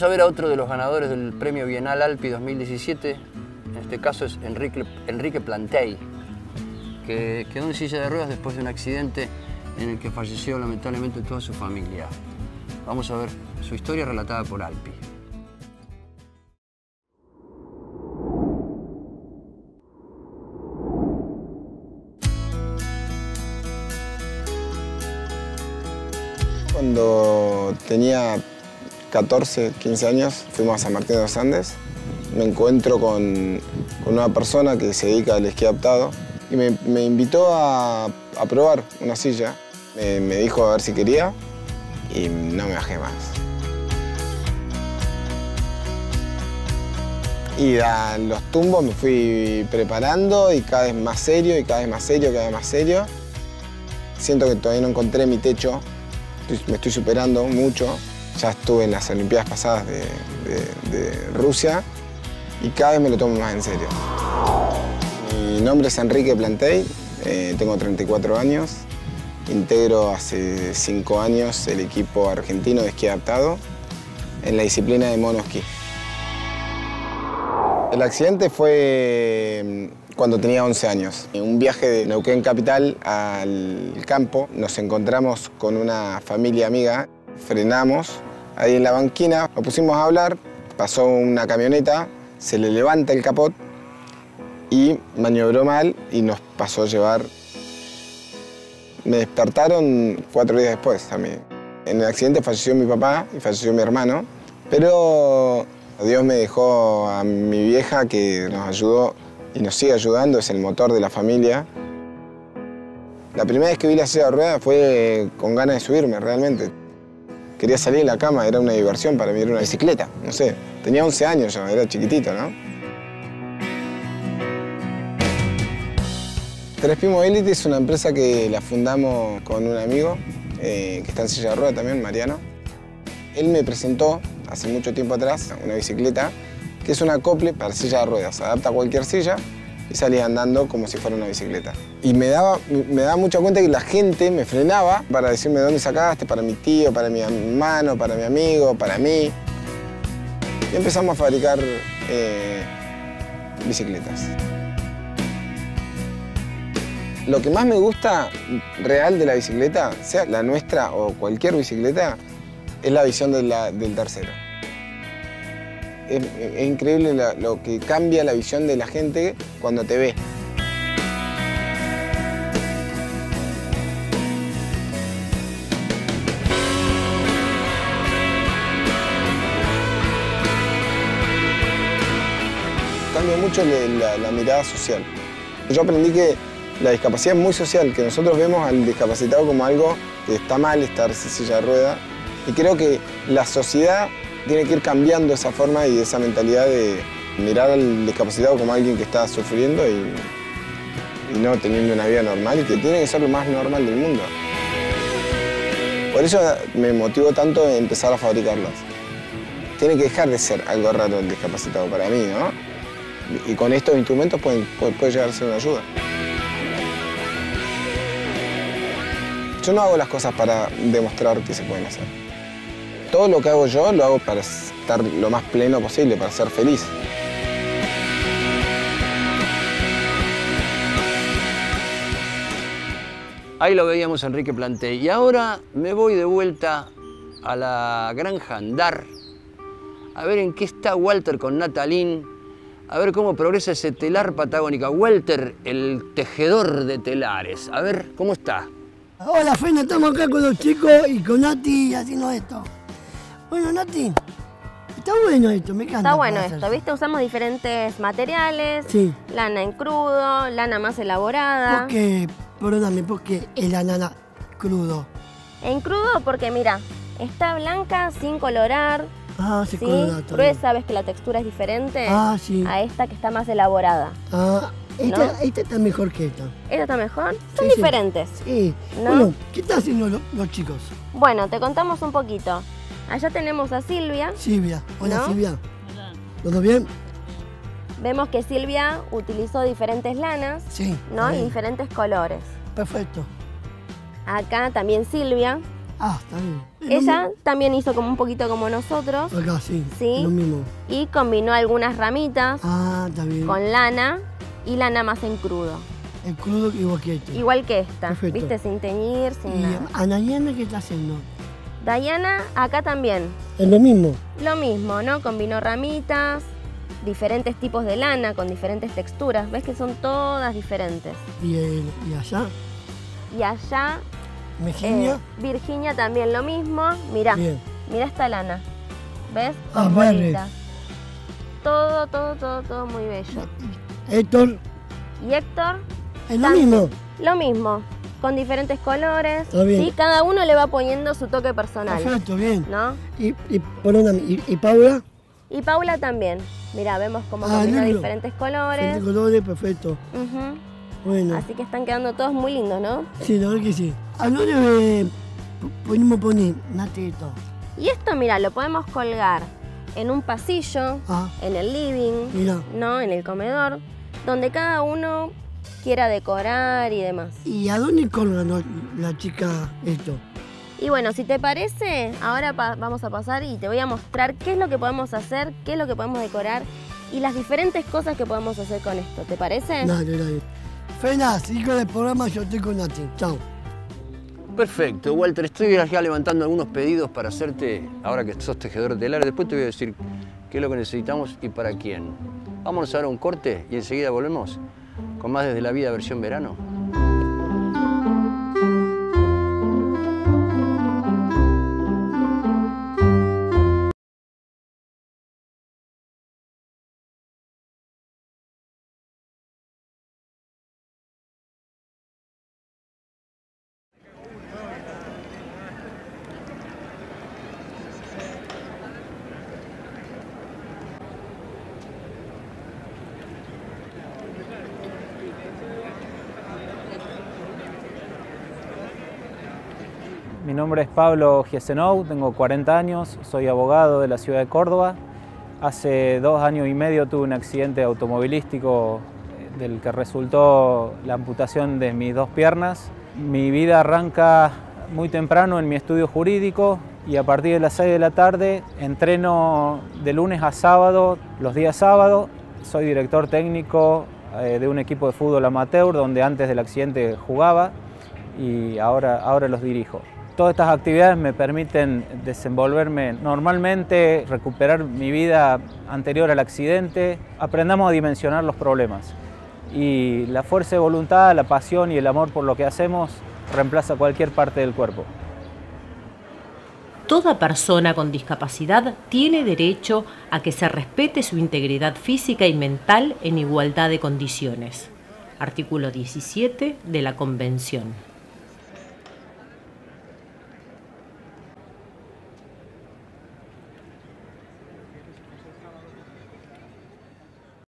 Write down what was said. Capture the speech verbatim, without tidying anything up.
Vamos a ver a otro de los ganadores del Premio Bienal Alpi dos mil diecisiete. En este caso es Enrique, Enrique Plantey, que quedó en silla de ruedas después de un accidente en el que falleció lamentablemente toda su familia. Vamos a ver su historia relatada por Alpi. Cuando tenía catorce, quince años, fuimos a San Martín de los Andes. Me encuentro con, con una persona que se dedica al esquí adaptado y me, me invitó a, a probar una silla. Me, me dijo a ver si quería y no me bajé más. Y a los tumbos me fui preparando y cada vez más serio, y cada vez más serio, cada vez más serio. Siento que todavía no encontré mi techo. Me estoy superando mucho. Ya estuve en las Olimpiadas pasadas de, de, de Rusia y cada vez me lo tomo más en serio. Mi nombre es Enrique Plantey, eh, tengo treinta y cuatro años. Integro hace cinco años el equipo argentino de esquí adaptado en la disciplina de monoesquí. El accidente fue cuando tenía once años. En un viaje de Neuquén capital al campo nos encontramos con una familia amiga. Frenamos ahí en la banquina, nos pusimos a hablar, pasó una camioneta, se le levanta el capot y maniobró mal y nos pasó a llevar. Me despertaron cuatro días después a mí. En el accidente falleció mi papá y falleció mi hermano, pero Dios me dejó a mi vieja que nos ayudó y nos sigue ayudando, es el motor de la familia. La primera vez que vi la silla de ruedas fue con ganas de subirme, realmente. Quería salir de la cama, era una diversión para mí, era una bicicleta, no sé. Tenía once años ya, era chiquitito, ¿no? tres P Mobility es una empresa que la fundamos con un amigo, eh, que está en silla de ruedas también, Mariano. Él me presentó, hace mucho tiempo atrás, una bicicleta que es un acople para silla de ruedas. Adapta a cualquier silla y salía andando como si fuera una bicicleta. Y me daba, me daba mucha cuenta que la gente me frenaba para decirme dónde sacaste, para mi tío, para mi hermano, para mi amigo, para mí. Y empezamos a fabricar eh, bicicletas. Lo que más me gusta real de la bicicleta, sea la nuestra o cualquier bicicleta, es la visión de la, del tercero. Es, es increíble la, lo que cambia la visión de la gente cuando te ve. Cambia mucho la, la mirada social. Yo aprendí que la discapacidad es muy social, que nosotros vemos al discapacitado como algo que está mal estar en silla de rueda. Y creo que la sociedad tiene que ir cambiando esa forma y esa mentalidad de mirar al discapacitado como alguien que está sufriendo y, y no teniendo una vida normal, y que tiene que ser lo más normal del mundo. Por eso me motivó tanto empezar a fabricarlas. Tiene que dejar de ser algo raro el discapacitado para mí, ¿no? Y con estos instrumentos pueden, puede llegar a ser una ayuda. Yo no hago las cosas para demostrar que se pueden hacer. Todo lo que hago yo lo hago para estar lo más pleno posible, para ser feliz. Ahí lo veíamos a Enrique Plantey. Y ahora me voy de vuelta a la granja Andar, a ver en qué está Walter con Natalín, a ver cómo progresa ese telar patagónica. Walter, el tejedor de telares. A ver, ¿cómo está? Hola, Fena, estamos acá con los chicos y con Nati haciendo esto. Bueno, Nati, está bueno esto, me encanta. Está bueno esto, ¿viste? Usamos diferentes materiales, sí. Lana en crudo, lana más elaborada. ¿Por qué? Perdóname, ¿por qué es la lana crudo? En crudo porque, mira, está blanca, sin colorar. Ah, se ¿sí? colora. Gruesa, ves que la textura es diferente ah, sí. a esta que está más elaborada. Ah, esta, ¿no? Esta está mejor que esta. ¿Esta está mejor? Son sí, diferentes. Sí. sí. ¿No? Bueno, ¿qué están haciendo los, los chicos? Bueno, te contamos un poquito. Allá tenemos a Silvia. Silvia, hola ¿no? Silvia. Hola. ¿Todo bien? Vemos que Silvia utilizó diferentes lanas sí, ¿no? y diferentes colores. Perfecto. Acá también Silvia Ah, está bien. Ella también hizo como un poquito como nosotros. Acá, sí, sí. Lo mismo. Y combinó algunas ramitas ah, está bien. con lana y lana más en crudo. En crudo igual que esta. Igual que esta. Perfecto. Viste, sin teñir, sin y nada. ¿A Dayana qué está haciendo? Dayana acá también. ¿Es lo mismo? Lo mismo, ¿no? Combinó ramitas, diferentes tipos de lana con diferentes texturas. ¿Ves que son todas diferentes? ¿Y, el, y allá? Y allá... Virginia. Eh, Virginia también lo mismo. Mirá, bien. mirá esta lana. ¿Ves? Ah, bonita. Todo, todo, todo, todo muy bello. Héctor. ¿Y Héctor? ¿Es lo mismo? Lo mismo, con diferentes colores. Está bien. ¿Sí? Cada uno le va poniendo su toque personal. Perfecto, bien. ¿No? Y, y, perdóname, ¿y, y Paula? Y Paula también. Mirá, vemos cómo ah, combina diferentes colores. Diferentes colores, perfecto. Uh-huh. Bueno. Así que están quedando todos muy lindos, ¿no? Sí, la verdad que sí. ¿A dónde eh, podemos poner natito? Y esto, mira, lo podemos colgar en un pasillo, ah. en el living, mirá. ¿no? En el comedor, donde cada uno quiera decorar y demás. ¿Y a dónde colga no, la chica esto? Y bueno, si te parece, ahora pa vamos a pasar y te voy a mostrar qué es lo que podemos hacer, qué es lo que podemos decorar y las diferentes cosas que podemos hacer con esto. ¿Te parece? Dale, dale. Fenas, hijo del programa, yo estoy con Nati. Chao. Perfecto, Walter. Estoy ya levantando algunos pedidos para hacerte, ahora que sos tejedor de telar. Después te voy a decir qué es lo que necesitamos y para quién. Vámonos ahora a un corte y enseguida volvemos con más Desde la Vida versión verano. Mi nombre es Pablo Giesenow, tengo cuarenta años, soy abogado de la ciudad de Córdoba. Hace dos años y medio tuve un accidente automovilístico del que resultó la amputación de mis dos piernas. Mi vida arranca muy temprano en mi estudio jurídico y a partir de las seis de la tarde entreno de lunes a sábado, los días sábados. Soy director técnico de un equipo de fútbol amateur donde antes del accidente jugaba y ahora, ahora los dirijo. Todas estas actividades me permiten desenvolverme normalmente, recuperar mi vida anterior al accidente. Aprendamos a dimensionar los problemas. Y la fuerza de voluntad, la pasión y el amor por lo que hacemos reemplaza cualquier parte del cuerpo. Toda persona con discapacidad tiene derecho a que se respete su integridad física y mental en igualdad de condiciones. Artículo diecisiete de la Convención.